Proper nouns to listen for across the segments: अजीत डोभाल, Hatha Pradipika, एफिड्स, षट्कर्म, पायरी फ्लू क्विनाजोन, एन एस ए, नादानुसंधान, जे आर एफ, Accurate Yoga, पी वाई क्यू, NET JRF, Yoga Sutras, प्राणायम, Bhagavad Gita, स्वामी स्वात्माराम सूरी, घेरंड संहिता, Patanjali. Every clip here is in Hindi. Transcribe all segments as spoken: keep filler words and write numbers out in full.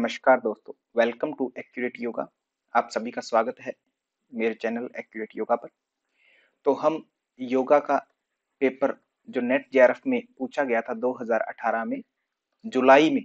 नमस्कार दोस्तों, वेलकम टू एक्यूरेट योगा। आप सभी का स्वागत है मेरे चैनल एक्यूरेट योगा पर। तो हम योगा का पेपर जो नेट जे आर एफ में पूछा गया था दो हज़ार अठारह में जुलाई में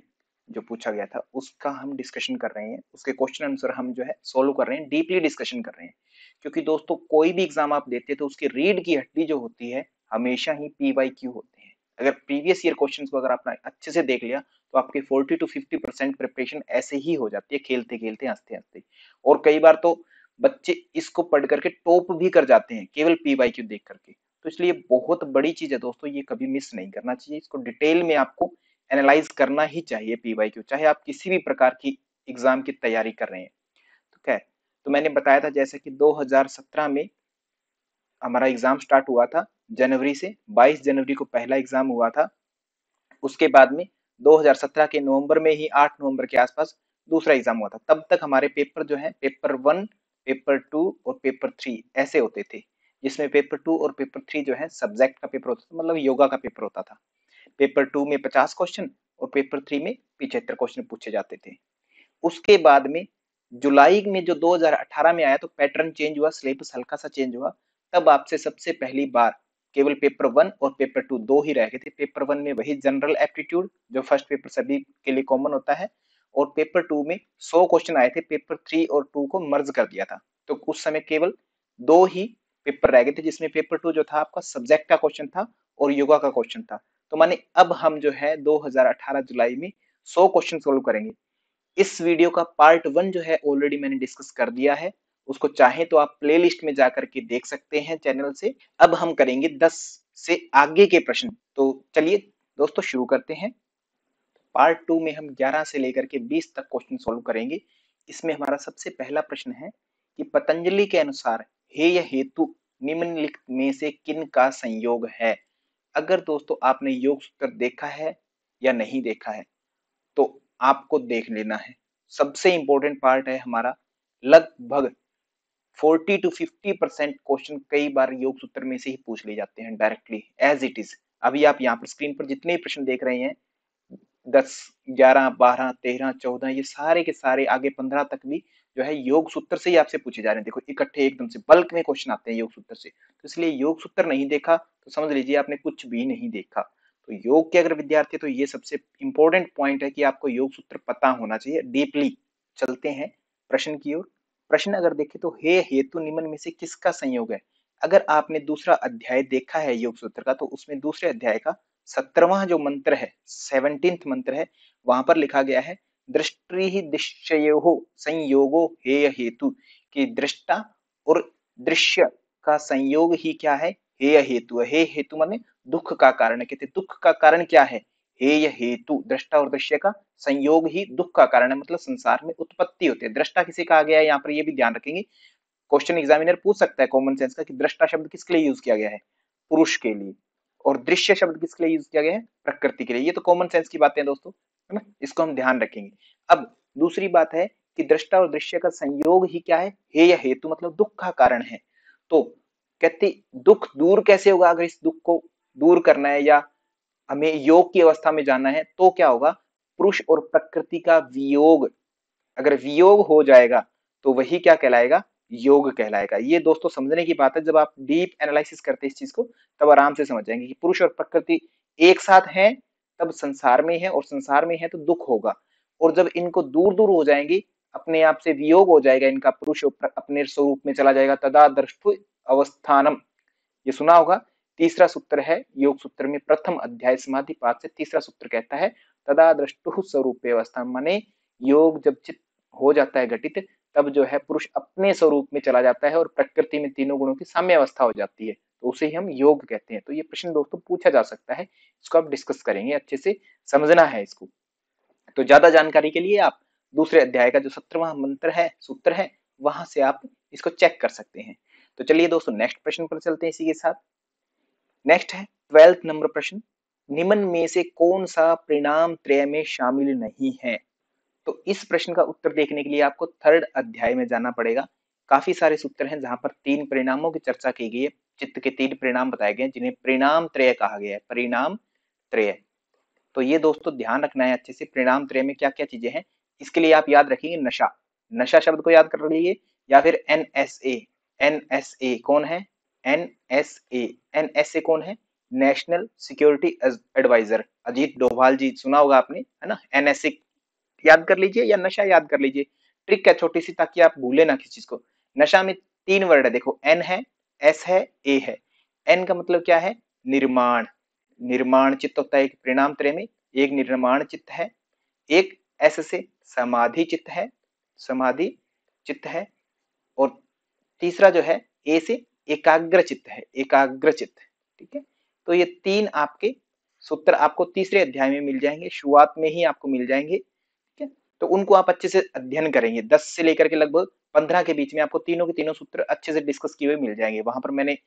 जो पूछा गया था उसका हम डिस्कशन कर रहे हैं। उसके क्वेश्चन आंसर हम जो है सोल्व कर रहे हैं, डीपली डिस्कशन कर रहे हैं, क्योंकि दोस्तों कोई भी एग्जाम आप देते हैं तो उसकी रीड की हड्डी जो होती है हमेशा ही पी वाई क्यू होते हैं। अगर प्रीवियस ईयर क्वेश्चंस को अगर आपने अच्छे से देख लिया तो आपके चालीस टू पचास परसेंट प्रिपरेशन ऐसे ही हो जाती है, खेलते खेलते हंसते हंसते। और कई बार तो बच्चे इसको पढ़ करके टॉप भी कर जाते हैं केवल पी वाई क्यू देख करके। तो इसलिए बहुत बड़ी चीज है दोस्तों, ये कभी मिस नहीं करना चाहिए, इसको डिटेल में आपको एनालाइज करना ही चाहिए पी वाई क्यू, चाहे आप किसी भी प्रकार की एग्जाम की तैयारी कर रहे हैं। ठीक है, तो मैंने बताया था जैसे कि दो हज़ार सत्रह में हमारा एग्जाम स्टार्ट हुआ था जनवरी से, बाईस जनवरी को पहला एग्जाम हुआ था। उसके बाद में दो हज़ार सत्रह के नवंबर में ही आठ नवंबर के आसपास दूसरा एग्जाम हुआ था। तब तक हमारे पेपर जो है पेपर वन, पेपर टू और पेपर थ्री ऐसे होते थे, जिसमें पेपर टू और पेपर थ्री जो है सब्जेक्ट का पेपर होता था, मतलब योगा का पेपर होता था। पेपर टू में पचास क्वेश्चन और पेपर थ्री में पिछहत्तर क्वेश्चन पूछे जाते थे। उसके बाद में जुलाई में जो दो हज़ार अठारह में आया तो पैटर्न चेंज हुआ, सिलेबस हल्का सा चेंज हुआ। तब आपसे सबसे पहली बार केवल पेपर वन और पेपर टू दो ही रह गए थे। पेपर वन में वही जनरल एप्टीट्यूड जो फर्स्ट पेपर सभी के लिए कॉमन होता है, और पेपर टू में सौ क्वेश्चन आए थे। पेपर थ्री और टू को मर्ज कर दिया था, तो उस समय केवल दो ही पेपर रह गए थे, जिसमें पेपर टू जो था आपका सब्जेक्ट का क्वेश्चन था और योगा का क्वेश्चन था। तो माने अब हम जो है दो हज़ार अठारह जुलाई में सौ क्वेश्चन सोल्व करेंगे। इस वीडियो का पार्ट वन जो है ऑलरेडी मैंने डिस्कस कर दिया है, उसको चाहे तो आप प्लेलिस्ट में जाकर के देख सकते हैं चैनल से। अब हम करेंगे दस से आगे के प्रश्न। तो चलिए दोस्तों शुरू करते हैं। पार्ट टू में हम ग्यारह से लेकर के बीस तक क्वेश्चन सोल्व करेंगे। इसमें हमारा सबसे पहला प्रश्न है कि पतंजलि के अनुसार हे या हेतु निम्नलिखित में से किन का संयोग है। अगर दोस्तों आपने योग सूत्र देखा है या नहीं देखा है तो आपको देख लेना है। सबसे इंपॉर्टेंट पार्ट है हमारा, लगभग चालीस टू पचास परसेंट क्वेश्चन कई बार योग सूत्र में से ही पूछ लिए जाते हैं डायरेक्टली एज इट इज। अभी आप यहाँ पर स्क्रीन पर जितने प्रश्न देख रहे हैं दस, ग्यारह, बारह, तेरह, चौदह ये सारे के सारे आगे पंद्रह तक भी जो है योग सूत्र से ही आपसे पूछे जा रहे हैं। देखो इकट्ठे एकदम से बल्क में क्वेश्चन आते हैं योग सूत्र से। तो इसलिए योग सूत्र नहीं देखा तो समझ लीजिए आपने कुछ भी नहीं देखा। तो योग के अगर विद्यार्थी तो ये सबसे इंपॉर्टेंट पॉइंट है कि आपको योग सूत्र पता होना चाहिए डीपली। चलते हैं प्रश्न की ओर। प्रश्न अगर देखें तो हे हेतु निम्न में से किसका संयोग है। अगर आपने दूसरा अध्याय देखा है योग सूत्र का तो उसमें दूसरे अध्याय का सत्रहवां जो मंत्र है, सेवनटीन्थ मंत्र है, वहां पर लिखा गया है दृष्टि ही दृश्ययोः संयोगो हेय हेतु, कि दृष्टा और दृश्य का संयोग ही क्या है, हेय हेतु। हे हेतु माने दुख का कारण। कहते दुख का कारण क्या है, हेय हेतु। दृष्टा और दृश्य का संयोग ही दुख का कारण है, मतलब संसार में उत्पत्ति होती है। दृष्टा किसे कहा गया है यहाँ पर, यह भी ध्यान रखेंगे। क्वेश्चन एग्जामिनर पूछ सकता है कॉमन सेंस का कि दृष्टा शब्द किसके लिए यूज किया गया है, पुरुष के लिए, और दृश्य शब्द किसके लिए यूज किया गया है, प्रकृति के लिए। ये तो कॉमन सेंस की बातें हैं दोस्तों, है ना, इसको हम ध्यान रखेंगे। अब दूसरी बात है कि दृष्टा और दृश्य का संयोग ही क्या है, हेय हेतु, मतलब दुख का कारण है। तो कहते दुख दूर कैसे होगा, अगर इस दुख को दूर करना है या हमें योग की अवस्था में जाना है तो क्या होगा, पुरुष और प्रकृति का वियोग। अगर वियोग हो जाएगा तो वही क्या कहलाएगा, योग कहलाएगा। ये दोस्तों समझने की बात है, जब आप डीप एनालिसिस करते हैं इस चीज को तब आराम से समझ जाएंगे कि पुरुष और प्रकृति एक साथ हैं तब संसार में है, और संसार में है तो दुख होगा, और जब इनको दूर दूर हो जाएंगे अपने आप से वियोग हो जाएगा इनका, पुरुष अपने स्वरूप में चला जाएगा, तदा द्रष्टु अवस्थानम। ये सुना होगा, तीसरा सूत्र है योग सूत्र में प्रथम अध्याय समाधि पाठ से तीसरा सूत्र कहता है तदा द्रष्टु स्वरूप अवस्था, माने योग जब चित हो जाता है घटित तब जो है पुरुष अपने स्वरूप में चला जाता है और प्रकृति में तीनों गुणों की साम्य अवस्था हो जाती है, तो उसे ही हम योग कहते हैं। तो ये प्रश्न दोस्तों पूछा जा सकता है, इसको आप डिस्कस करेंगे, अच्छे से समझना है इसको। तो ज्यादा जानकारी के लिए आप दूसरे अध्याय का जो सत्रहवां मंत्र है, सूत्र है, वहां से आप इसको चेक कर सकते हैं। तो चलिए दोस्तों नेक्स्ट प्रश्न पर चलते हैं इसी के साथ। नेक्स्ट है ट्वेल्थ नंबर प्रश्न, निम्न में से कौन सा परिणाम त्रय में शामिल नहीं है। तो इस प्रश्न का उत्तर देखने के लिए आपको थर्ड अध्याय में जाना पड़ेगा। काफी सारे सूत्र हैं जहां पर तीन परिणामों की चर्चा की गई है, चित्त के तीन परिणाम बताए गए हैं जिन्हें परिणाम त्रय कहा गया है, परिणाम त्रय। तो ये दोस्तों ध्यान रखना है अच्छे से, परिणाम त्रय में क्या क्या चीजें हैं। इसके लिए आप याद रखेंगे नशा, नशा शब्द को याद कर लीजिए, या फिर एन एस ए। एन एस ए कौन है? एन एस ए, एन एस ए कौन है? National security adviser अजीत डोभाल ji, सुना होगा आपने, है ना। एन एस ए याद कर लीजिए या नशा याद कर लीजिए, ट्रिक है छोटी सी ताकि आप भूले ना किसी चीज को। नशा में तीन वर्ड है, देखो एन है, एस है, ए है। एन का मतलब क्या है? निर्माण, निर्माण चित्त होता है एक परिणाम त्रय में, एक निर्माण चित्त है, एक एस से समाधि चित्त है, समाधि चित्त है, और तीसरा जो है ए से एकाग्र चित्त है, एकाग्र चित्त। ठीक है, तो ये तीन आपके सूत्र आपको तीसरे अध्याय में मिल जाएंगे, शुरुआत में ही आपको मिल जाएंगे। ठीक है, तो उनको आप अच्छे से अध्ययन करेंगे। दस से लेकर के लगभग पंद्रह के बीच में आपको तीनों के तीनों सूत्र अच्छे से डिस्कस किए हुए मिल जाएंगे। वहां पर मैंने,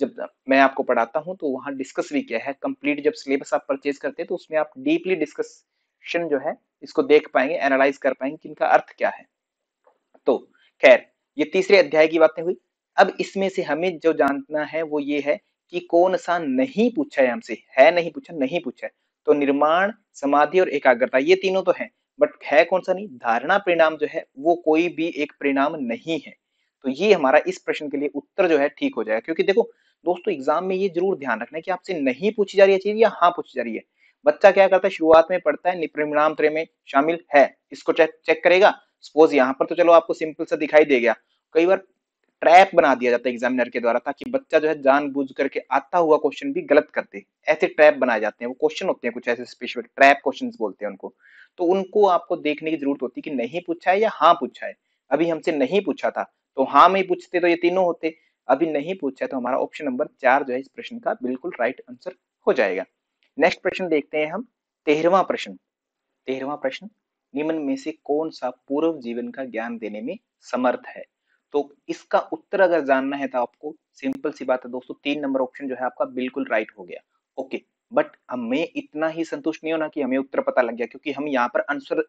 जब मैं आपको पढ़ाता हूं तो वहां डिस्कस भी किया है कंप्लीट। जब सिलेबस आप परचेज करते हैं तो उसमें आप डीपली डिस्कशन जो है इसको देख पाएंगे, एनालाइज कर पाएंगे कि इनका अर्थ क्या है। तो खैर, ये तीसरे अध्याय की बातें हुई। अब इसमें से हमें जो जानना है वो ये है कि कौन सा नहीं पूछा है हमसे, है नहीं पूछा, नहीं पूछा है। तो निर्माण, समाधि और एकाग्रता, ये तीनों तो है, बट है कौन सा नहीं? धारणा परिणाम जो है वो कोई भी एक परिणाम नहीं है। तो ये हमारा इस प्रश्न के लिए उत्तर जो है ठीक हो जाएगा। क्योंकि देखो दोस्तों, एग्जाम में ये जरूर ध्यान रखना है कि आपसे नहीं पूछी जा रही है चीज या हाँ पूछी जा रही है। बच्चा क्या करता है, शुरुआत में पढ़ता है परिणाम त्रय में शामिल है, इसको चेक चेक करेगा। सपोज यहाँ पर तो चलो आपको सिंपल सा दिखाई दे गया, कई बार ट्रैप बना दिया जाता है एग्जामिनर के द्वारा ताकि बच्चा जो है जानबूझ करके आता हुआ क्वेश्चन भी गलत कर दे। ऐसे ट्रैप बनाए जाते हैं, वो क्वेश्चन होते हैं कुछ ऐसे स्पेसिफिक ट्रैप क्वेश्चंस बोलते हैं उनको। तो उनको आपको देखने की जरूरत होती है कि नहीं पूछा है या हाँ पूछा है। अभी हमसे नहीं पूछा था तो हाँ में पूछते तो ये तीनों होते, अभी नहीं पूछा है तो हमारा ऑप्शन नंबर चार जो है इस प्रश्न का बिल्कुल राइट आंसर हो जाएगा। नेक्स्ट प्रश्न देखते हैं हम, तेरहवां प्रश्न। तेरहवां प्रश्न, निम्न में से कौन सा पूर्व जीवन का ज्ञान देने में समर्थ है? तो इसका उत्तर अगर जानना है तो आपको सिंपल सी बात है दोस्तों, तीन नंबर ऑप्शन जो है आपका बिल्कुल राइट हो गया। ओके, बट हमें इतना ही संतुष्ट नहीं होना कि हमें उत्तर पता लग गया, क्योंकि हम यहाँ पर आंसर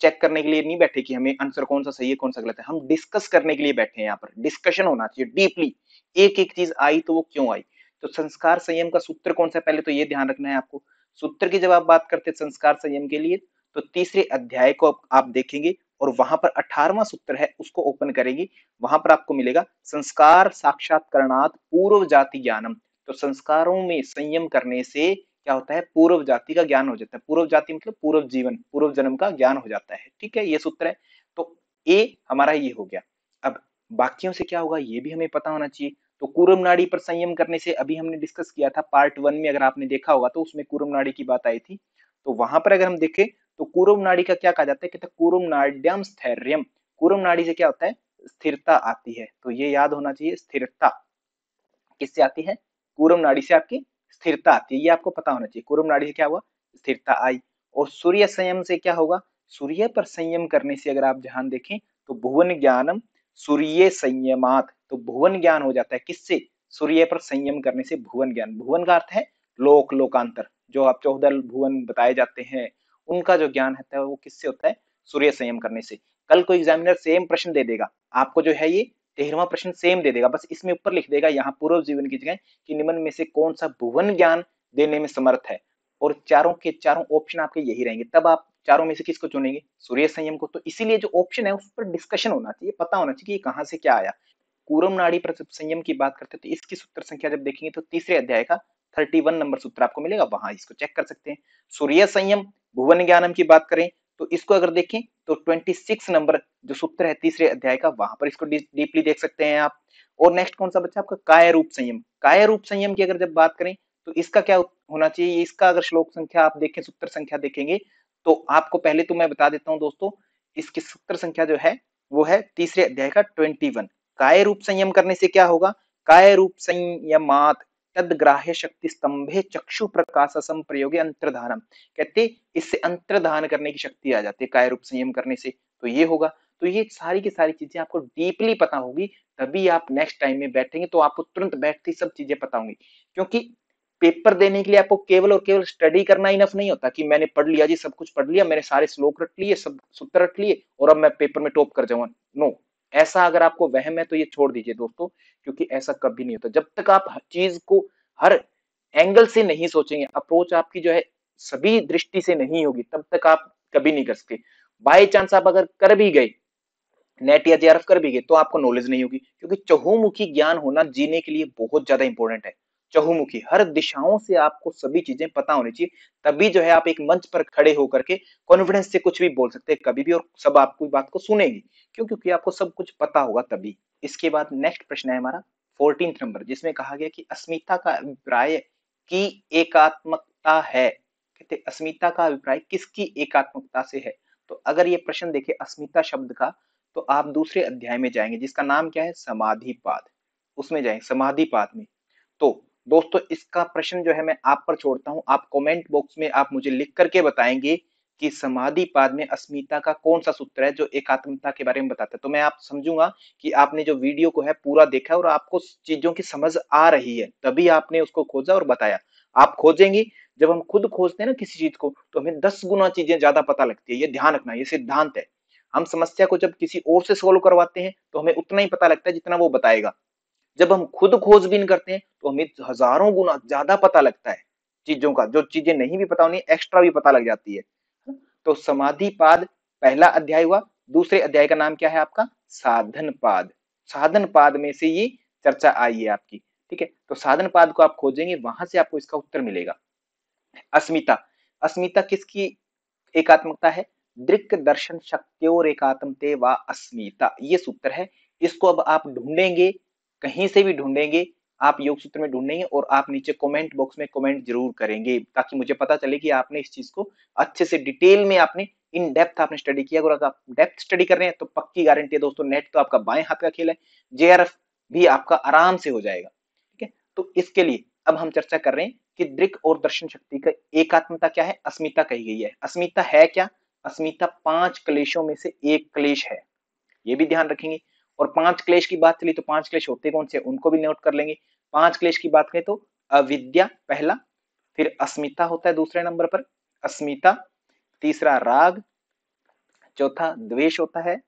चेक करने के लिए नहीं बैठे कि हमें आंसर कौन सा सही है कौन सा गलत है। हम डिस्कस करने के लिए बैठे हैं, यहाँ पर डिस्कशन होना चाहिए डीपली, एक एक चीज आई तो वो क्यों आई। तो संस्कार संयम का सूत्र कौन सा है, पहले तो ये ध्यान रखना है आपको। सूत्र की जब आप बात करते हैं संस्कार संयम के लिए तो तीसरे अध्याय को आप देखेंगे और वहां पर अठारहवां सूत्र है उसको ओपन करेंगे, वहां पर आपको मिलेगा संस्कार साक्षात्कारणात् पूर्व जाति ज्ञानम। तो संस्कारों में संयम करने से क्या होता है, पूर्व जाति का ज्ञान हो जाता है। पूर्व जाति मतलब पूर्व जीवन, पूर्व जन्म का ज्ञान हो जाता है। ठीक है, ये सूत्र है। तो ए हमारा ये हो गया। अब बाकियों से क्या होगा ये भी हमें पता होना चाहिए। तो कूर्म नाड़ी पर संयम करने से, अभी हमने डिस्कस किया था पार्ट वन में, अगर आपने देखा होगा तो उसमें कूर्म नाड़ी की बात आई थी। तो वहां पर अगर हम देखें तो कूर्म नाड़ी का क्या कहा जाता है, कहते हैं कूर्म नाड्यम स्थैर्यम। कूर्म नाड़ी से क्या होता है, स्थिरता आती है। तो ये याद होना चाहिए, स्थिरता किससे आती है, कूर्म नाड़ी से आपकी स्थिरता आती है, ये आपको पता होना चाहिए। कूर्म नाड़ी से क्या हुआ, स्थिरता आई। और सूर्य संयम से क्या होगा, सूर्य पर संयम करने से अगर आप ध्यान देखें तो भुवन ज्ञानम सूर्य संयमात। तो भुवन ज्ञान हो जाता है किससे, सूर्य पर संयम करने से भुवन ज्ञान। भुवन का अर्थ है लोक, लोकांतर, जो आप चौदह भुवन बताए जाते हैं उनका जो ज्ञान होता है वो किससे होता है, सूर्य संयम करने से। कल को एग्जामिनर सेम प्रश्न दे देगा आपको, जो है ये तेरहवां प्रश्न सेम दे देगा, बस इसमें ऊपर लिख देगा यहाँ पूर्व जीवन की जगह कि निम्न में से कौन सा भुवन ज्ञान देने में समर्थ है, और चारों के चारों ऑप्शन आपके यही रहेंगे। तब आप चारों में से किसको चुनेंगे, सूर्य संयम को। तो इसीलिए जो ऑप्शन है उस पर डिस्कशन होना चाहिए, पता होना चाहिए कि कहाँ से क्या आया। कूर्म नाड़ी पर जब संयम की बात करते हैं तो इसकी सूत्र संख्या जब देखेंगे तो तीसरे अध्याय का इकतीस नंबर सूत्र आपको मिलेगा, वहां इसको चेक कर सकते हैं। सूर्य संयम भुवन ज्ञानम की बात करें तो इसको अगर देखें तो छब्बीस नंबर जो सूत्र है तीसरे अध्याय का, वहां पर इसको डीपली देख सकते हैं आप। और नेक्स्ट कौन सा बच्चा आपका, काय रूप संयम। काय रूप संयम की अगर जब बात करें तो इसका क्या होना चाहिए, इसका अगर श्लोक संख्या आप देखें, सूत्र संख्या देखेंगे तो आपको, पहले तो मैं बता देता हूं दोस्तों, इसकी सूत्र संख्या जो है वो है तीसरे अध्याय का इक्कीस। काय रूप संयम करने से क्या होगा, काय रूप संयमात तद्ग्राह्य शक्ति स्तंभे चक्षु प्रकाश संप्रयोगे अंतर्धानम। कहते इससे अंतर्धान करने की शक्ति आ जाती है काय रूप संयम करने से। तो ये होगा। तो ये सारी की सारी चीजें आपको डीपली पता होगी, तभी आप नेक्स्ट टाइम में बैठेंगे तो आपको तुरंत बैठते ही सब चीजें पता होंगी। क्योंकि पेपर देने के लिए आपको केवल और केवल स्टडी करना इनफ नहीं होता कि मैंने पढ़ लिया जी, सब कुछ पढ़ लिया, मैंने सारे श्लोक रट लिए, सब सूत्र रट लिए और अब मैं पेपर में टॉप कर जाऊंगा। नो, ऐसा अगर आपको वहम है तो ये छोड़ दीजिए दोस्तों, क्योंकि ऐसा कभी नहीं होता। जब तक आप हर चीज को हर एंगल से नहीं सोचेंगे, अप्रोच आपकी जो है सभी दृष्टि से नहीं होगी, तब तक आप कभी नहीं कर सकते। बाई चांस आप अगर कर भी गए नेट या जेआरएफ कर भी गए तो आपको नॉलेज नहीं होगी, क्योंकि चहुमुखी ज्ञान होना जीने के लिए बहुत ज्यादा इंपॉर्टेंट है। चहुमुखी, हर दिशाओं से आपको सभी चीजें पता होनी चाहिए, तभी जो है आप एक मंच पर खड़े होकर के कॉन्फिडेंस से कुछ भी बोल सकते हैं कभी भी, और सब आपको बात को सुनेंगे, क्यों? क्योंकि आपको सब कुछ पता होगा तभी। इसके बाद नेक्स्ट प्रश्न है हमारा फोर्टीन्थ नंबर, जिसमें कहा गया कि अस्मिता का अभिप्राय की एकात्मकता है। कहते अस्मिता का अभिप्राय किसकी एकात्मकता से है? तो अगर ये प्रश्न देखे अस्मिता शब्द का, तो आप दूसरे अध्याय में जाएंगे जिसका नाम क्या है, समाधिपाद, उसमें जाएंगे समाधिपाद में। तो दोस्तों इसका प्रश्न जो है मैं आप पर छोड़ता हूं, आप कमेंट बॉक्स में आप मुझे लिख करके बताएंगे कि समाधिपाद में अस्मिता का कौन सा सूत्र है जो एकात्मता के बारे में बताता है। तो मैं आप समझूंगा कि आपने जो वीडियो को है पूरा देखा और आपको चीजों की समझ आ रही है, तभी आपने उसको खोजा और बताया। आप खोजेंगे, जब हम खुद खोजते हैं ना किसी चीज को तो हमें दस गुना चीजें ज्यादा पता लगती है। ये ध्यान रखना, ये सिद्धांत है। हम समस्या को जब किसी और से सोल्व करवाते हैं तो हमें उतना ही पता लगता है जितना वो बताएगा। जब हम खुद खोजबीन करते हैं तो हमें हजारों गुना ज्यादा पता लगता है चीजों का, जो चीजें नहीं भी पता होनी एक्स्ट्रा भी पता लग जाती है। तो समाधिपाद पहला अध्याय हुआ, दूसरे अध्याय का नाम क्या है आपका, साधनपाद। साधनपाद में से ये चर्चा आई है आपकी, ठीक है। तो साधनपाद को आप खोजेंगे, वहां से आपको इसका उत्तर मिलेगा। अस्मिता, अस्मिता किसकी एकात्मकता है? दृक् दर्शन शक्त्योर एकात्मते वा अस्मिता, ये सूत्र है। इसको अब आप ढूंढेंगे, कहीं से भी ढूंढेंगे, आप योग सूत्र में ढूंढेंगे और आप नीचे कमेंट बॉक्स में कमेंट जरूर करेंगे, ताकि मुझे पता चले कि आपने इस चीज को अच्छे से डिटेल में आपने इन डेप्थ आपने स्टडी किया। अगर आप डेप्थ स्टडी कर रहे हैं तो पक्की गारंटी है दोस्तों, नेट तो आपका बाएं हाथ का खेल है, जेआरएफ भी आपका आराम से हो जाएगा, ठीक है। तो इसके लिए अब हम चर्चा कर रहे हैं कि दृक् और दर्शन शक्ति का एकात्मता क्या है, अस्मिता कही गई है। अस्मिता है क्या? अस्मिता पांच क्लेशों में से एक क्लेश है, ये भी ध्यान रखेंगे। और पांच क्लेश की बात चली तो पांच क्लेश होते कौन से, उनको भी नोट कर लेंगे। पांच क्लेश की बात करें तो अविद्या पहला, फिर अस्मिता होता है दूसरे नंबर पर, अस्मिता, तीसरा राग, चौथा द्वेष होता है,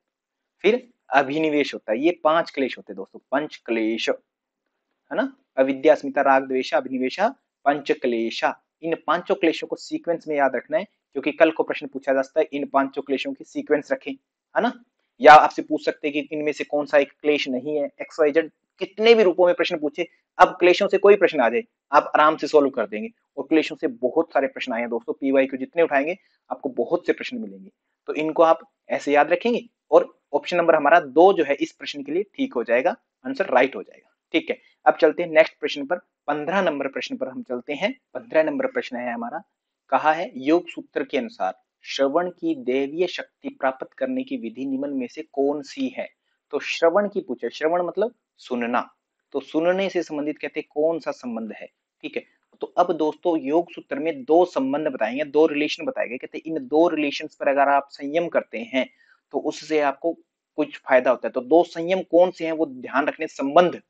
फिर अभिनिवेश होता है। ये पांच क्लेश होते हैं दोस्तों, पंच क्लेश, है ना। अविद्या, अस्मिता, राग, द्वेष, अभिनिवेश, पंच क्लेशा। इन पांचों क्लेशों को सीक्वेंस में याद रखना है, क्योंकि कल को प्रश्न पूछा जा सकता है इन पांचों क्लेशों की सीक्वेंस रखें, है ना। या आपसे पूछ सकते हैं कि इनमें से कौन सा एक क्लेश नहीं है, एक्स वाई जेड, कितने भी रूपों में प्रश्न पूछे। अब क्लेशों से कोई प्रश्न आ जाए आप आराम से सोल्व कर देंगे, और क्लेशों से बहुत सारे प्रश्न आए हैं दोस्तों, पीवाई क्यू जितने उठाएंगे आपको बहुत से प्रश्न मिलेंगे। तो इनको आप ऐसे याद रखेंगे और ऑप्शन नंबर हमारा दो जो है इस प्रश्न के लिए ठीक हो जाएगा, आंसर राइट हो जाएगा, ठीक है। अब चलते हैं नेक्स्ट प्रश्न पर, पंद्रह नंबर प्रश्न पर हम चलते हैं। पंद्रह नंबर प्रश्न है हमारा, कहा है योग सूत्र के अनुसार श्रवण की दैवीय शक्ति प्राप्त करने की विधि निम्न में से कौन सी है? तो श्रवण की पूछे, श्रवण मतलब सुनना, तो सुनने से संबंधित कहते कौन सा संबंध है, ठीक है। तो अब दोस्तों योग सूत्र में दो संबंध बताएंगे, दो रिलेशन बताए गए, कहते इन दो रिलेशन पर अगर आप संयम करते हैं तो उससे आपको कुछ फायदा होता है। तो दो संयम कौन से हैं वो ध्यान रखने, संबंध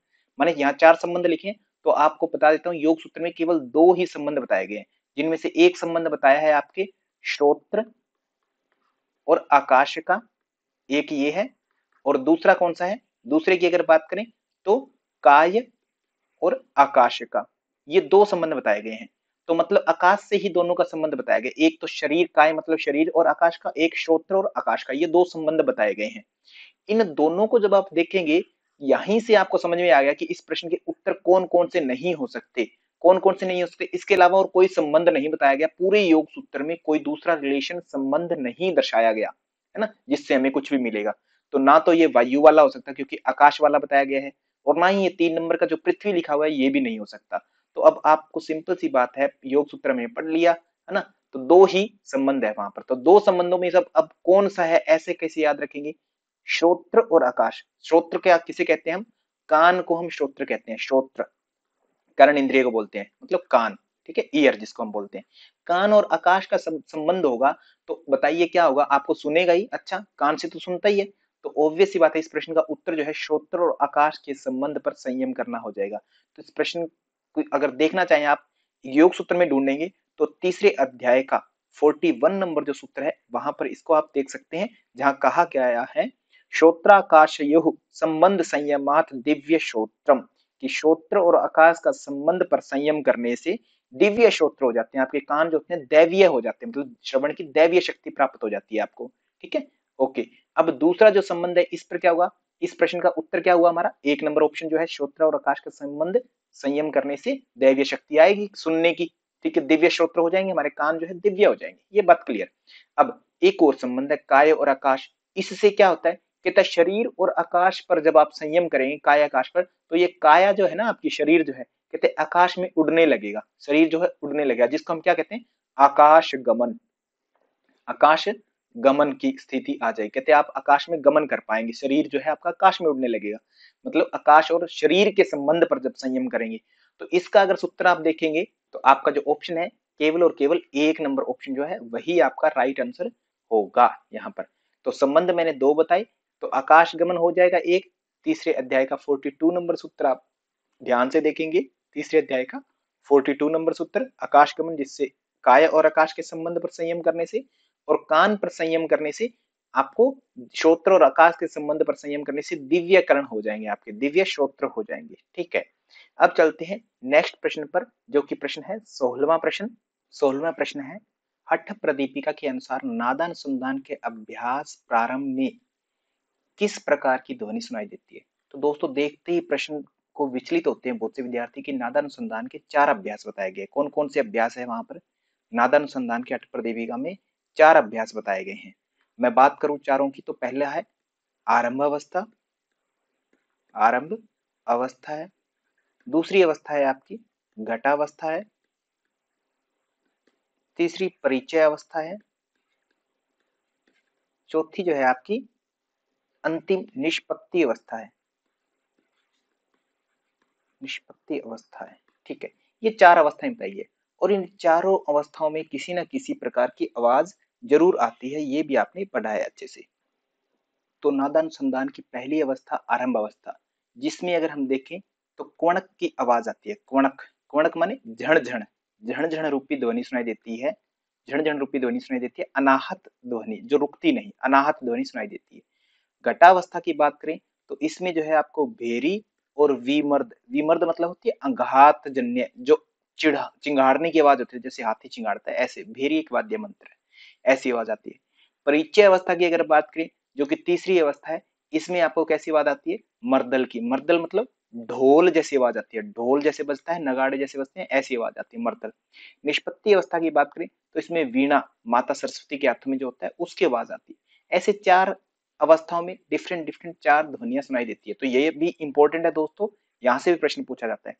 माने यहाँ चार संबंध लिखे तो आपको बता देता हूँ, योग सूत्र में केवल दो ही संबंध बताए गए हैं, जिनमें से एक संबंध बताया है आपके श्रोत्र और आकाश का, एक ये है। और दूसरा कौन सा है? दूसरे की अगर बात करें तो काय और आकाश का, ये दो संबंध बताए गए हैं। तो मतलब आकाश से ही दोनों का संबंध बताया गया, एक तो शरीर, काय मतलब शरीर और आकाश का, एक श्रोत्र और आकाश का, ये दो संबंध बताए गए हैं। इन दोनों को जब आप देखेंगे यहीं से आपको समझ में आ गया कि इस प्रश्न के उत्तर कौन कौन से नहीं हो सकते, कौन कौन से नहीं हो सकते। इसके अलावा और कोई संबंध नहीं बताया गया, पूरे योग सूत्र में कोई दूसरा रिलेशन संबंध नहीं दर्शाया गया, है ना, जिससे हमें कुछ भी मिलेगा। तो ना तो ये वायु वाला हो सकता क्योंकि आकाश वाला बताया गया है, और ना ही ये तीन नंबर का जो पृथ्वी लिखा हुआ है ये भी नहीं हो सकता। तो अब आपको सिंपल सी बात है, योग सूत्र में पढ़ लिया, है ना, तो दो ही संबंध है वहां पर। तो दो संबंधों में सब अब कौन सा है ऐसे कैसे याद रखेंगे? श्रोत्र और आकाश। श्रोत्र क्या किसे कहते हैं हम? कान को हम श्रोत्र कहते हैं, श्रोत्र करण इंद्रिय को बोलते हैं, मतलब कान, ठीक है, ईयर जिसको हम बोलते हैं। कान और आकाश का संबंध होगा तो बताइए क्या होगा, आपको सुनेगा ही, अच्छा कान से तो सुनता ही है, तो ऑब्वियस सी बात है इस प्रश्न का उत्तर जो है श्रोत्र और आकाश के संबंध पर संयम करना हो जाएगा। तो इस प्रश्न को अगर देखना चाहें आप योग सूत्र में ढूंढेंगे तो तीसरे अध्याय का इकतालीस नंबर जो सूत्र है वहां पर इसको आप देख सकते हैं, जहां कहा गया है श्रोत्राकाशयोः संबंध संयमात दिव्य श्रोत्रम, कि श्रोत्र और आकाश का संबंध पर संयम करने से दिव्य श्रोत्र हो जाते हैं, आपके कान जो होते हैं दैवीय हो जाते हैं, मतलब श्रवण की दैवीय शक्ति प्राप्त हो जाती है आपको, ठीक है ओके। अब दूसरा जो संबंध है इस पर क्या हुआ, इस प्रश्न का उत्तर क्या हुआ हमारा एक नंबर ऑप्शन जो है श्रोत्र और आकाश का संबंध संयम करने से दैवीय शक्ति आएगी सुनने की, ठीक है, दिव्य श्रोत्र हो जाएंगे हमारे कान जो है दिव्य हो जाएंगे, ये बात क्लियर। अब एक और संबंध है काय और आकाश, इससे क्या होता है कहता शरीर और आकाश पर जब आप संयम करेंगे काया आकाश पर, तो ये काया जो है ना आपकी शरीर जो है कहते आकाश में उड़ने लगेगा, शरीर जो है उड़ने लगेगा, जिसको हम क्या कहते हैं आकाश गमन, आकाश गमन की स्थिति आ जाएगी, कहते आप आकाश में गमन कर पाएंगे, शरीर जो है आपका आकाश में उड़ने लगेगा। मतलब आकाश और शरीर के संबंध पर जब संयम करेंगे तो इसका अगर सूत्र आप देखेंगे तो आपका जो ऑप्शन है केवल और केवल एक नंबर ऑप्शन जो है वही आपका राइट आंसर होगा। यहाँ पर तो संबंध मैंने दो बताए, तो आकाश गमन हो जाएगा एक, तीसरे अध्याय का बयालीस नंबर सूत्र आप ध्यान से देखेंगे, तीसरे अध्याय का बयालीस नंबर सूत्र आकाश गमन, जिससे काय और आकाश के संबंध पर संयम करने से और कान पर संयम करने से आपको श्रोत्र और आकाश के संबंध पर संयम करने से दिव्यकरण हो जाएंगे, आपके दिव्य श्रोत्र हो जाएंगे। ठीक है, अब चलते हैं नेक्स्ट प्रश्न पर, जो कि प्रश्न है सोलहवां प्रश्न। सोलहवां प्रश्न है हठ प्रदीपिका के अनुसार नादानुसंधान के अभ्यास प्रारंभ में किस प्रकार की ध्वनि सुनाई देती है। तो दोस्तों देखते ही प्रश्न को विचलित होते हैं बहुत से विद्यार्थी कि नादानुसंधान के चार अभ्यास बताए गए, कौन कौन से अभ्यास है वहां पर नादानुसंधान के हठ प्रदीपिका में चार अभ्यास बताए गए हैं। मैं बात करूं चारों की तो पहला है आरंभ अवस्था, आरंभ अवस्था है, दूसरी अवस्था है आपकी घटावस्था है, तीसरी परिचय अवस्था है, चौथी जो है आपकी अंतिम निष्पत्ति अवस्था है, निष्पत्ति अवस्था है। ठीक है, ये चार अवस्थाएं बताइए और इन चारों अवस्थाओं में किसी ना किसी प्रकार की आवाज जरूर आती है, ये भी आपने पढ़ा है अच्छे से। तो नादानुसंधान की पहली अवस्था आरंभ अवस्था, जिसमें अगर हम देखें तो कोणक की आवाज आती है, कोणक, कोणक माने झण झण, झण झण रूपी ध्वनि सुनाई देती है, झण झण रूपी ध्वनि सुनाई देती है, अनाहत ध्वनि जो रुकती नहीं, अनाहत ध्वनि सुनाई देती है। घटावस्था की बात करें तो इसमें जो है आपको भेरी और विमर्द, विमर्द मतलब होती है अंघात जन्य, जो चिढ़ा चिंगाड़ने की आवाज होती है, जैसे हाथी चिंगाड़ता है ऐसे, भेरी एक वाद्य मंत्र है, ऐसी आवाज आती है। परिचय अवस्था की अगर बात करें जो कि तीसरी अवस्था है, इसमें आपको कैसी आवाज आती है मर्दल की, मर्दल मतलब ढोल जैसी आवाज आती है, ढोल जैसे बजता है, नगाड़े जैसे बजते हैं, ऐसी आवाज आती है मर्दल। निष्पत्ति अवस्था की बात करें तो इसमें वीणा माता सरस्वती के हाथ में जो होता है उसकी आवाज आती है। ऐसे चार अवस्थाओं में डिफरेंट डिफरेंट चार ध्वनियां सुनाई देती है, तो ये भी इंपॉर्टेंट है दोस्तों, यहाँ से भी प्रश्न पूछा जाता है।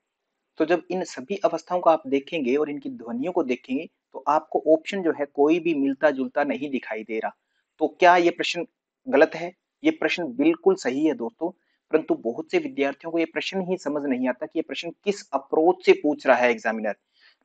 तो जब इन सभी अवस्थाओं को आप देखेंगे और इनकी ध्वनियों को देखेंगे तो आपको ऑप्शन जो है कोई भी मिलता जुलता नहीं दिखाई दे रहा। तो क्या ये प्रश्न गलत है? ये प्रश्न बिल्कुल सही है दोस्तों, परंतु बहुत से विद्यार्थियों को ये प्रश्न ही समझ नहीं आता कि ये प्रश्न किस अप्रोच से पूछ रहा है एग्जामिनर।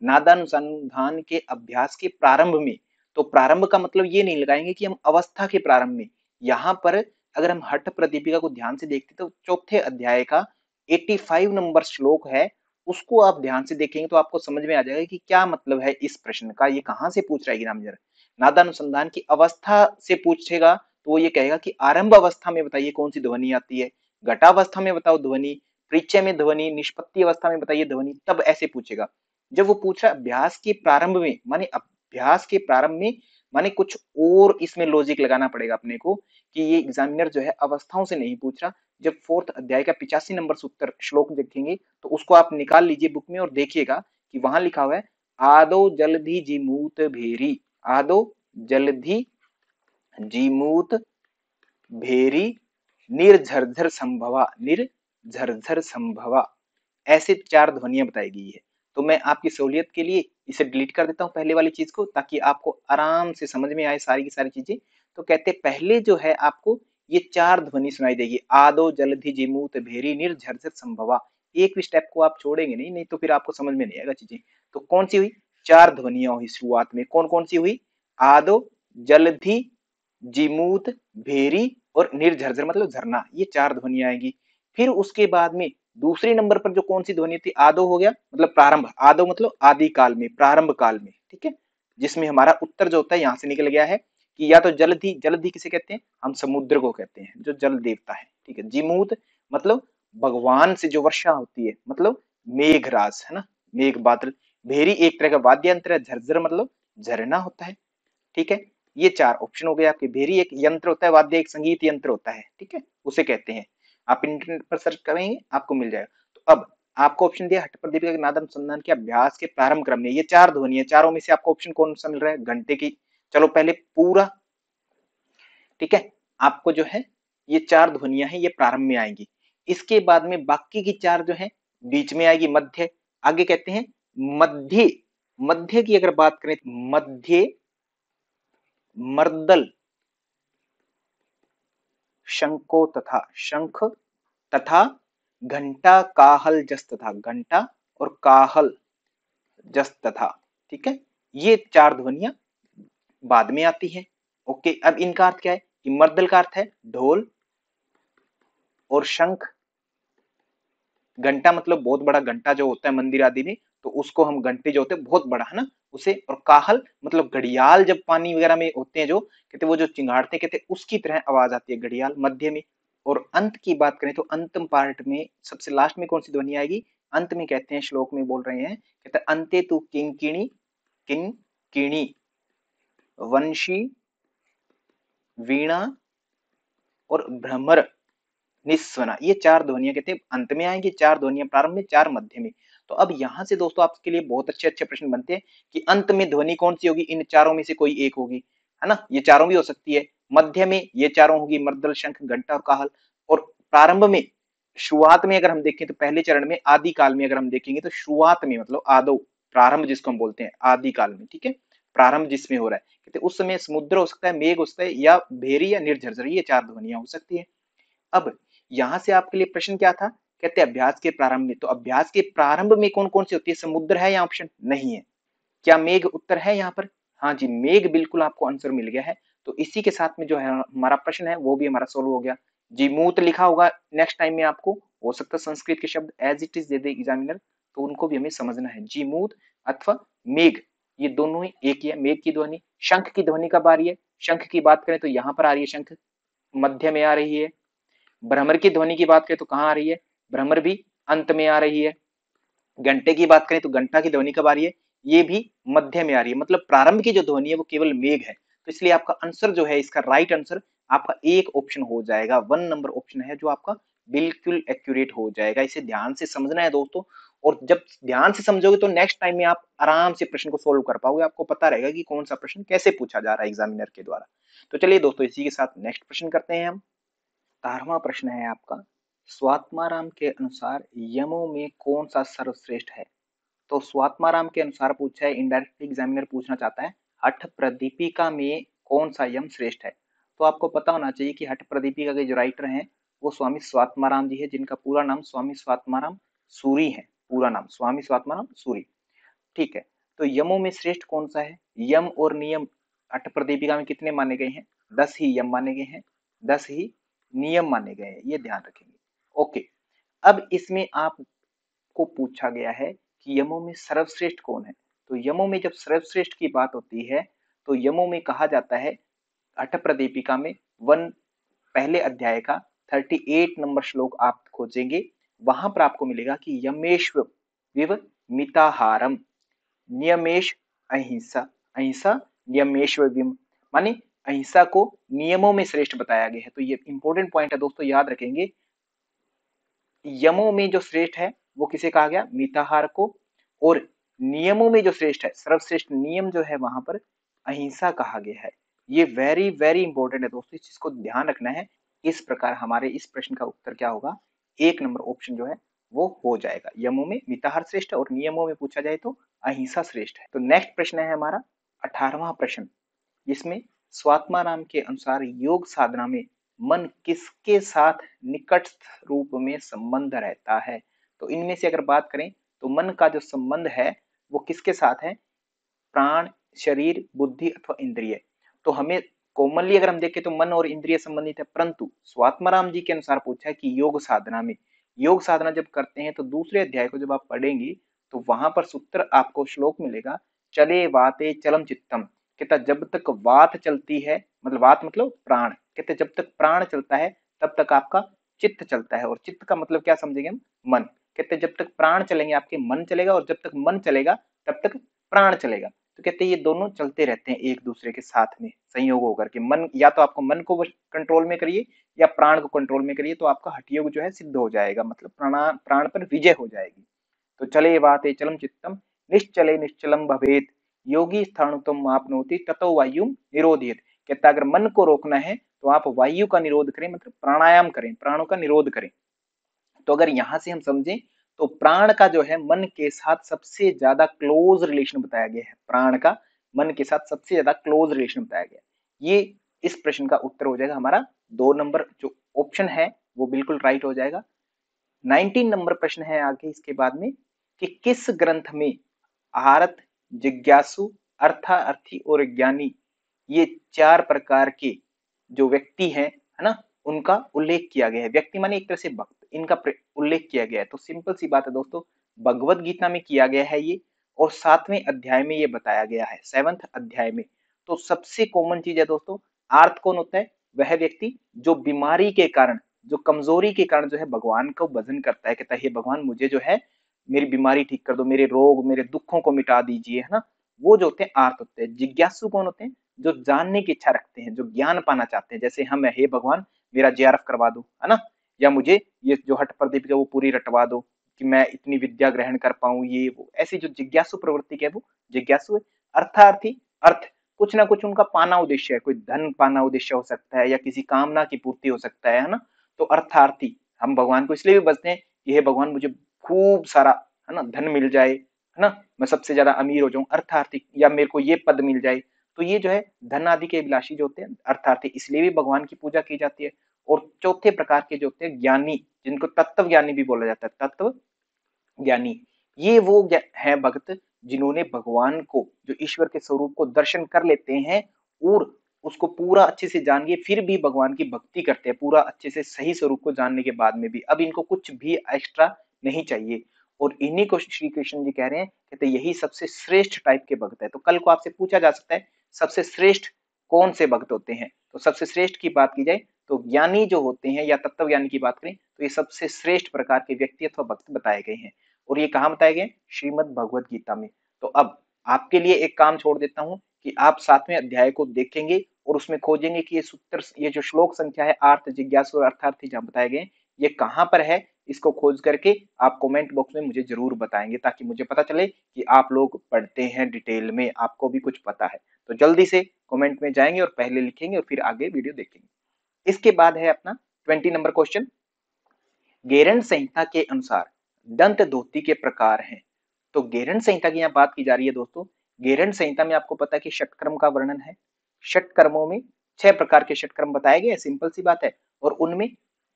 नादानुसंधान के अभ्यास के प्रारंभ में, तो प्रारंभ का मतलब ये नहीं लगाएंगे कि हम अवस्था के प्रारंभ में। यहाँ पर अगर हम हठ प्रदीपिका को ध्यान से देखते तो चौथे अध्याय का पचासी नंबर श्लोक है, उसको आप ध्यान से देखेंगे तो आपको समझ में आ जाएगा कि क्या मतलब है इस प्रश्न का, ये कहाँ से पूछ रहा है एग्जामिनर। नादानुसंधान की अवस्था से पूछेगा तो वो ये कहेगा कि आरंभ अवस्था में बताइए कौन सी ध्वनि आती है, घटावस्था में बताओ ध्वनि, परिचय में ध्वनि, निष्पत्ति अवस्था में बताइए ध्वनि, तब ऐसे पूछेगा। जब वो पूछ रहा अभ्यास के प्रारंभ में, माने अभ्यास के प्रारंभ में माने कुछ और इसमें लॉजिक लगाना पड़ेगा अपने को कि ये एग्जामिनर जो है अवस्थाओं से नहीं पूछ रहा। जब फोर्थ अध्याय का पिचासी नंबर सूत्र श्लोक देखेंगे तो उसको आप निकाल लीजिए बुक में और देखिएगा कि वहां लिखा हुआ है आदो जलधि जीमूत भेरी, आदो जलधि जीमूत भेरी निर्झरझर संभवा, निर्झरझर संभवा, ऐसे चार ध्वनियां बताई गई है। तो मैं आपकी सहूलियत के लिए इसे डिलीट कर देता हूं पहले वाली चीज को, ताकि आपको आराम से समझ में आए सारी की सारी चीजें। तो कहते पहले जो है आपको ये चार ध्वनि सुनाई देगी, आदो जलधि जीमूत भेरी निर्झरझर संभवा, एक भी स्टेप को आप छोड़ेंगे नहीं, नहीं तो फिर आपको समझ में नहीं आएगा चीजें। तो कौन सी हुई, चार ध्वनियां हुई शुरुआत में, कौन कौन सी हुई, आदो जलधि जीमूत भेरी और निर्झरझर मतलब झरना, ये चार ध्वनियां आएगी। फिर उसके बाद में दूसरे नंबर पर जो कौन सी ध्वनि थी, आदो हो गया मतलब प्रारंभ, आदो मतलब आदि काल में, प्रारंभ काल में, ठीक है, जिसमें हमारा उत्तर जो होता है यहाँ से निकल गया है कि या तो जलधि, जलधि किसे कहते हैं, हम समुद्र को कहते हैं जो जल देवता है, ठीक है, जीमूत मतलब भगवान से जो वर्षा होती है, मतलब मेघराज है ना, मेघ बादल, भेरी एक तरह का वाद्य यंत्र है, झरझर मतलब झरना होता है, ठीक है। ये चार ऑप्शन हो गए आपके। भेरी एक यंत्र होता है, वाद्य एक संगीत यंत्र होता है, ठीक है, उसे कहते हैं। आप इंटरनेट पर सर्च करेंगे आपको मिल जाएगा। तो अब आपको ऑप्शन दिया हठ प्रदीपिका के नादानुसंधान के अभ्यास के प्रारंभ क्रम में, ये चार ध्वनि है, चारों में से आपको ऑप्शन कौन सा मिल रहा है? घंटे की। चलो पहले पूरा, ठीक है, आपको जो है ये चार ध्वनियां हैं ये प्रारंभ में आएंगी, इसके बाद में बाकी की चार जो है बीच में आएगी, मध्य। आगे कहते हैं मध्य, मध्य की अगर बात करें तो मध्य मर्दल शंको तथा, शंख तथा घंटा काहल जस तथा, घंटा और काहल जस तथा, ठीक है, ये चार ध्वनियां बाद में आती हैं। ओके, अब इनका अर्थ क्या है कि मर्दल का अर्थ है ढोल और शंख, घंटा मतलब बहुत बड़ा घंटा जो होता है मंदिर आदि में, तो उसको हम घंटे जो होते हैं बहुत बड़ा है ना उसे, और काहल मतलब घड़ियाल, जब पानी वगैरह में होते हैं जो कहते हैं वो जो चिंगाड़ते कहते हैं उसकी तरह आवाज आती है घड़ियाल मध्य में। और अंत की बात करें तो अंतम पार्ट में सबसे लास्ट में कौन सी ध्वनि आएगी? अंत में कहते हैं, श्लोक में बोल रहे हैं, कहते हैं अंते तु किंकिणी किंकिणी वंशी वीणा और भ्रमर निस्वना, ये चार ध्वनियां कहते हैं अंत में आएंगी, चार ध्वनियां प्रारंभ में, चार मध्य में। तो अब यहाँ से दोस्तों आपके लिए बहुत अच्छे अच्छे प्रश्न बनते हैं कि अंत में ध्वनि कौन सी होगी? इन चारों में से कोई एक होगी, है ना, ये चारों भी हो सकती है। मध्य में ये चारों होगी, मर्दल शंख घंटा और काहल। और प्रारंभ में, शुरुआत में अगर हम देखें तो पहले चरण में, आदि काल में अगर हम देखेंगे तो शुरुआत में मतलब आदो, प्रारंभ जिसको हम बोलते हैं आदि काल में, ठीक है, प्रारंभ जिसमें हो रहा है, कहते हैं उस समय समुद्र हो सकता है, मेघ हो सकता है, या भेरी या निर्झरझर, ये चार ध्वनियां हो सकती है। अब यहाँ से आपके लिए प्रश्न क्या था? कहते हैं अभ्यास के प्रारंभ में, तो अभ्यास के प्रारंभ में कौन कौन सी होती है? समुद्र है यहाँ ऑप्शन? नहीं है। क्या मेघ उत्तर है यहाँ पर? हाँ जी, मेघ बिल्कुल आपको आंसर मिल गया है। तो इसी के साथ में जो है हमारा प्रश्न है वो भी हमारा सोल्व हो गया जी। मूत लिखा होगा नेक्स्ट टाइम में आपको, हो सकता है संस्कृत के शब्द एज इट इज दे दे एग्जामिनर, तो उनको भी हमें समझना है। जी मूत अथवा मेघ, ये दोनों ही एक ही है, मेघ की ध्वनि। शंख की ध्वनि कब आ रही है? शंख की बात करें तो यहाँ पर आ रही है शंख, मध्य में आ रही है। भ्रमर की ध्वनि की बात करें तो कहाँ आ रही है? भ्रमर भी अंत में आ रही है। घंटे की बात करें तो घंटा की ध्वनि कब आ रही है? ये भी मध्य में आ रही है। मतलब प्रारंभ की जो ध्वनि है वो केवल मेघ है, तो इसलिए आपका आंसर जो है, इसका राइट आंसर आपका एक ऑप्शन हो जाएगा, वन नंबर ऑप्शन है जो आपका बिल्कुल एक्यूरेट हो जाएगा। इसे ध्यान से समझना है दोस्तों, और जब ध्यान से समझोगे तो नेक्स्ट टाइम में आप आराम से प्रश्न को सोल्व कर पाओगे, आपको पता रहेगा कि कौन सा प्रश्न कैसे पूछा जा रहा है एग्जामिनर के द्वारा। तो चलिए दोस्तों, इसी के साथ नेक्स्ट प्रश्न करते हैं हम। तारहवां प्रश्न है आपका, स्वात्माराम के अनुसार यमों में कौन सा सर्वश्रेष्ठ है? तो स्वात्माराम के अनुसार पूछा है, इनडायरेक्ट एग्जामिनर पूछना चाहता है हठ प्रदीपिका में कौन सा यम श्रेष्ठ है। तो आपको पता होना चाहिए कि हठ प्रदीपिका के जो राइटर हैं वो स्वामी स्वात्माराम जी है, जिनका पूरा नाम स्वामी स्वात्माराम सूरी है, पूरा नाम स्वामी स्वात्माराम सूरी, ठीक है। तो यमों में श्रेष्ठ कौन सा है? यम और नियम हठ प्रदीपिका में कितने माने गए हैं? दस ही यम माने गए हैं, दस ही नियम माने गए हैं, ये ध्यान रखेंगे। ओके, अब इसमें आपको पूछा गया है कि यमों में सर्वश्रेष्ठ कौन है। तो यमों में जब सर्वश्रेष्ठ की बात होती है तो यमों में कहा जाता है हठ प्रदीपिका में वन पहले अध्याय का अड़तीस नंबर श्लोक आप खोजेंगे, वहां पर आपको मिलेगा कि यमेश्व विव मिताहारम नियमेश अहिंसा, अहिंसा नियमेश्व विम, माने अहिंसा को नियमों में श्रेष्ठ बताया गया है। तो ये इंपॉर्टेंट पॉइंट है दोस्तों, याद रखेंगे। यमों में जो श्रेष्ठ है वो किसे कहा गया? मिताहार को। और नियमों में जो श्रेष्ठ है, सर्वश्रेष्ठ नियम जो है वहां पर अहिंसा कहा गया है। ये वेरी वेरी इंपॉर्टेंट है दोस्तों, इस चीज को ध्यान रखना है। इस प्रकार हमारे इस प्रश्न का उत्तर क्या होगा? एक नंबर ऑप्शन जो है वो हो जाएगा। यमों में मिताहार श्रेष्ठ है और नियमों में पूछा जाए तो अहिंसा श्रेष्ठ है। तो नेक्स्ट प्रश्न है हमारा अठारहवां प्रश्न, जिसमें स्वात्माराम के अनुसार योग साधना में मन किसके साथ निकट रूप में संबंध रहता है। तो इनमें से अगर बात करें तो मन का जो संबंध है वो किसके साथ है? प्राण, शरीर, बुद्धि अथवा इंद्रिय। तो हमें कॉमनली अगर हम देखें तो मन और इंद्रिय संबंधित है, परंतु स्वात्माराम जी के अनुसार पूछा है कि योग साधना में, योग साधना जब करते हैं तो दूसरे अध्याय को जब आप पढ़ेंगे तो वहां पर सूत्र आपको श्लोक मिलेगा, चले वाते चलम चित्तम, कहता जब तक वात चलती है, मतलब वात मतलब प्राण, कहते जब तक प्राण चलता है तब तक आपका चित्त चलता है। और चित्त का मतलब क्या समझेंगे हम? मन। कहते जब तक प्राण चलेंगे आपके मन चलेगा, और जब तक मन चलेगा तब तक प्राण चलेगा। तो कहते हैं ये दोनों चलते रहते हैं एक दूसरे के साथ में संयोग होकर के। मन या तो आपको मन को कंट्रोल में करिए या प्राण को कंट्रोल में करिए, तो आपका हठ योग जो है सिद्ध हो जाएगा, मतलब प्राण प्राण पर विजय हो जाएगी। तो चले वाते चलम चित्तम निश्चले निश्चलम भवेत योगी स्थाणुत्वम आपनोति ततो वायुम निरोधित। कहता अगर मन को रोकना है तो आप वायु का निरोध करें, मतलब प्राणायाम करें, प्राणों का निरोध करें। तो अगर यहाँ से हम समझें तो प्राण का जो है मन के साथ सबसे ज्यादा क्लोज रिलेशन बताया गया है, प्राण का मन के साथ सबसे ज्यादा क्लोज रिलेशन बताया गया है। ये इस प्रश्न का उत्तर हो जाएगा हमारा दो नंबर जो ऑप्शन है वो बिल्कुल राइट हो जाएगा। नाइनटीन नंबर प्रश्न है आगे इसके बाद में कि किस ग्रंथ में आहारत, जिज्ञासु, अर्था, अर्थी और ज्ञानी ये चार प्रकार के जो व्यक्ति हैं है ना उनका उल्लेख किया गया है। व्यक्ति माने एक तरह से भक्त, इनका उल्लेख किया गया है। तो सिंपल सी बात है दोस्तों, भगवद गीता में किया गया है ये, और सातवें अध्याय में ये बताया गया है, सेवंथ अध्याय में। तो सबसे कॉमन चीज है दोस्तों, आर्थ कौन होता है? वह व्यक्ति जो बीमारी के कारण, जो कमजोरी के कारण जो है भगवान को भजन करता है, कहता है हे भगवान मुझे जो है मेरी बीमारी ठीक कर दो, मेरे रोग मेरे दुखों को मिटा दीजिए, है ना, वो जो होते हैं आर्त होते हैं। जिज्ञासु कौन होते हैं? जो जानने की इच्छा रखते हैं, जो ज्ञान पाना चाहते हैं, जैसे हम हे भगवान मेरा जे आर एफ करवा दो, है ना, या मुझे ये जो हठ प्रदीपिका वो पूरी रटवा दो कि मैं इतनी विद्या ग्रहण कर पाऊं, ये वो, ऐसी जो जिज्ञासु प्रवृत्ति के है वो जिज्ञासु है। अर्थार्थी, अर्थ कुछ ना कुछ उनका पाना उद्देश्य है, कोई धन पाना उद्देश्य हो सकता है या किसी कामना की पूर्ति हो सकता है ना। तो अर्थार्थी, हम भगवान को इसलिए भी बजते हैं कि हे भगवान मुझे खूब सारा है ना धन मिल जाए, है ना, मैं सबसे ज्यादा अमीर हो जाऊं, अर्थार्थी, या मेरे को ये पद मिल जाए। तो ये जो है धन आदि के अभिलाषी जो होते हैं अर्थार्थी, इसलिए भी भगवान की पूजा की जाती है। और चौथे प्रकार के जो होते हैं ज्ञानी, जिनको तत्व ज्ञानी भी बोला जाता है, तत्व ज्ञानी, ये वो है भक्त जिन्होंने भगवान को, जो ईश्वर के स्वरूप को दर्शन कर लेते हैं और उसको पूरा अच्छे से जान के फिर भी भगवान की भक्ति करते हैं, पूरा अच्छे से सही स्वरूप को जानने के बाद में भी। अब इनको कुछ भी एक्स्ट्रा नहीं चाहिए, और इन्हीं को श्री कृष्ण जी कह रहे हैं, कहते यही सबसे श्रेष्ठ टाइप के भक्त है। तो कल को आपसे पूछा जा सकता है सबसे श्रेष्ठ कौन से भक्त होते हैं, तो सबसे श्रेष्ठ की बात की जाए तो ज्ञानी जो होते हैं या तत्वज्ञानी की बात करें तो ये सबसे श्रेष्ठ प्रकार के व्यक्ति अथवा भक्त बताए गए हैं। और ये कहाँ बताए गए? श्रीमद भगवद गीता में। तो अब आपके लिए एक काम छोड़ देता हूँ कि आप सातवें अध्याय को देखेंगे और उसमें खोजेंगे कि ये सूत्र, ये जो श्लोक संख्या है आर्थ, जिज्ञासु और अर्थार्थी जहाँ बताए गए ये कहाँ पर है, इसको खोज करके आप कमेंट बॉक्स में मुझे जरूर बताएंगे ताकि मुझे पता चले कि आप लोग पढ़ते हैं डिटेल में, आपको भी कुछ पता है। तो जल्दी से कमेंट में जाएंगे और पहले लिखेंगे और फिर आगे वीडियो देखेंगे। इसके बाद है अपना बीस नंबर क्वेश्चन। गेरंड संहिता के अनुसार दंत धोती के प्रकार हैं। तो गेरंड संहिता की यहाँ बात की जा रही है दोस्तों। गेरंड संहिता में आपको पता है कि षट्कर्म का वर्णन है। षट्कर्मों में छह प्रकार के षट्कर्म बताए गए, सिंपल सी बात है, और उनमें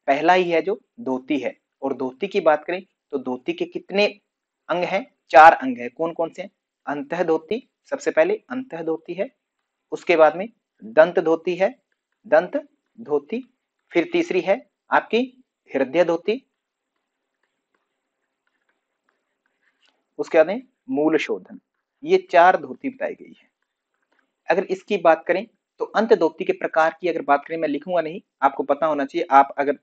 पहला ही है जो धोती है। और धोती की बात करें तो धोती के कितने अंग हैं? चार अंग हैं। कौन कौन से हैं? अंतः धोती, सबसे पहले अंतः धोती है, उसके बाद में दंत धोती है, दंत धोती, फिर तीसरी है आपकी हृदय धोती, उसके बाद में मूल शोधन। ये चार धोती बताई गई है। अगर इसकी बात करें तो अंत धोती के प्रकार की अगर बात करें, मैं लिखूंगा नहीं, आपको पता होना चाहिए। आप अगर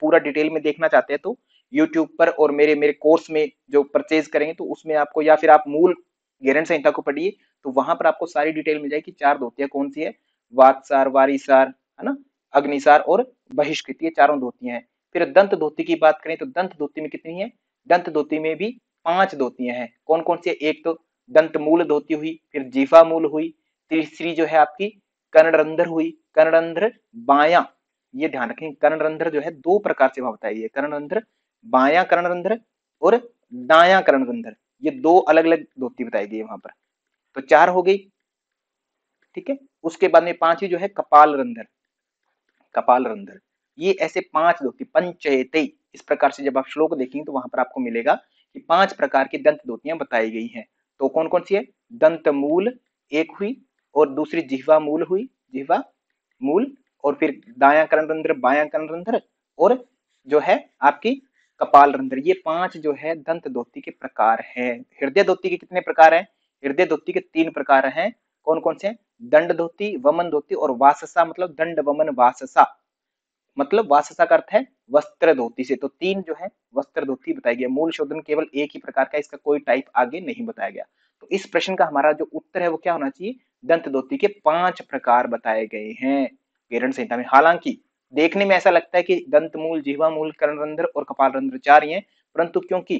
पूरा डिटेल में देखना चाहते हैं तो यूट्यूब पर और मेरे मेरे कोर्स में जो परचेज करेंगे तो उसमें आपको, या फिर आप मूल गेरंड संहिता को पढ़िए तो वहां पर आपको सारी डिटेल मिल जाएगी। चार धोतियां कौन सी है? वातसार, वारिसार, है ना, अग्निसार और बहिष्कृत, ये चारों धोतियां हैं। फिर दंत धोती की बात करें तो दंत धोती में कितनी है? दंत धोती में भी पांच धोतियां हैं। कौन कौन सी है? एक तो दंत मूल धोती हुई, फिर जीवा मूल हुई, तीसरी जो है आपकी कर्णरंध्र हुई, कर्णरंध्र बाया। ये ध्यान रखें, कर्णरंध्र जो है दो प्रकार से वहां बताई है, कर्णरंध्र बाया कर्णरंध्र और दाया कर्णरंध्र, ये दो अलग अलग धोती बताई गई है वहां पर। तो चार हो गई, ठीक है। उसके बाद में पांचवी जो है कपाल रंध्र, कपाल रंध्र। ये ऐसे पांच धोती, पंचेतई, इस प्रकार से जब आप श्लोक देखेंगे तो वहां पर आपको मिलेगा कि पांच प्रकार की दंत धोतियां बताई गई हैं। तो कौन कौन सी है? दंत मूल एक हुई, और दूसरी जिह्वा मूल हुई, जिह्वा मूल, और फिर दाया कर्णरंध्र, बाया कर्णरंध्र, और जो है आपकी कपाल रंध्र। ये पांच जो है दंत धोती के प्रकार हैं। हृदय धोती के कितने प्रकार हैं? हृदय धोती के तीन प्रकार हैं। कौन कौन से हैं? दंड धोती, वमन धोती और वाससा, मतलब दंड वमन वाससा, मतलब वाससा का अर्थ है वस्त्र धोती से। तो तीन जो है वस्त्र धोती बताई गई। मूल शोधन केवल एक ही प्रकार का, इसका कोई टाइप आगे नहीं बताया गया। तो इस प्रश्न का हमारा जो उत्तर है वो क्या होना चाहिए, दंत दोती के पांच प्रकार बताए गए हैं घेरण संहिता में। हालांकि देखने में ऐसा लगता है कि दंत मूल, जीवा मूल, कर्णरंध्र और कपाल रंध्र चार ही हैं, परंतु क्योंकि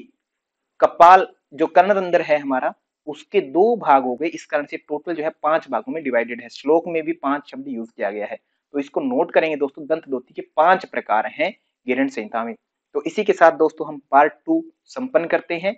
कपाल जो कर्णरंध्र है हमारा उसके दो भाग हो गए, इस कारण से टोटल जो है पांच भागों में डिवाइडेड है। श्लोक में भी पांच शब्द यूज किया गया है, तो इसको नोट करेंगे दोस्तों, दंत दोती के पांच प्रकार हैं घेरण संहिता में। तो इसी के साथ दोस्तों हम पार्ट टू संपन्न करते हैं।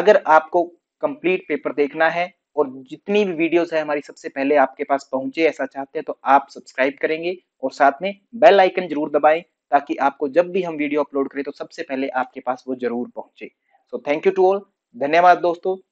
अगर आपको कंप्लीट पेपर देखना है और जितनी भी वीडियोस है हमारी सबसे पहले आपके पास पहुंचे ऐसा चाहते हैं, तो आप सब्सक्राइब करेंगे और साथ में बेल आइकन जरूर दबाएं, ताकि आपको जब भी हम वीडियो अपलोड करें तो सबसे पहले आपके पास वो जरूर पहुंचे। So thank you to all, धन्यवाद दोस्तों।